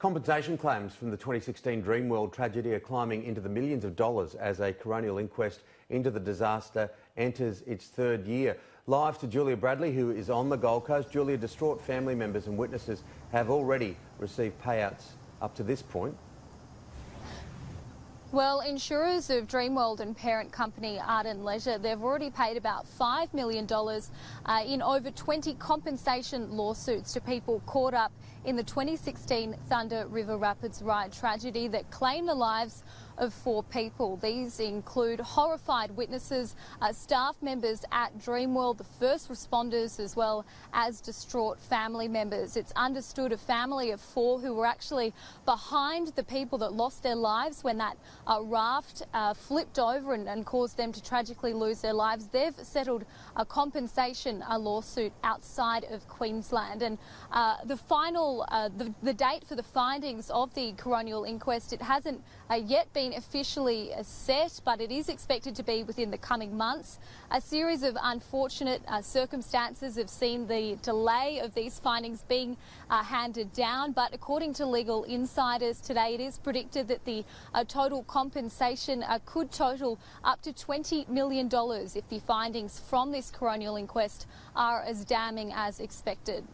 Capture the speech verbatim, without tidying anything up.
Compensation claims from the twenty sixteen Dreamworld tragedy are climbing into the millions of dollars as a coronial inquest into the disaster enters its third year. Live to Julia Bradley, who is on the Gold Coast. Julia, distraught family members and witnesses have already received payouts up to this point. Well, insurers of Dreamworld and parent company Ardent Leisure, they've already paid about five million dollars uh, in over twenty compensation lawsuits to people caught up in the twenty sixteen Thunder River Rapids ride tragedy that claimed the lives of four people. These include horrified witnesses, uh, staff members at Dreamworld, the first responders, as well as distraught family members. It's understood a family of four who were actually behind the people that lost their lives when that A raft uh, flipped over and, and caused them to tragically lose their lives. They've settled a compensation a lawsuit outside of Queensland, and uh, the final uh, the, the date for the findings of the coronial inquest, it hasn't uh, yet been officially uh, set, but it is expected to be within the coming months. A series of unfortunate uh, circumstances have seen the delay of these findings being uh, handed down, but according to legal insiders today, it is predicted that the uh, total compensation uh, could total up to twenty million dollars if the findings from this coronial inquest are as damning as expected.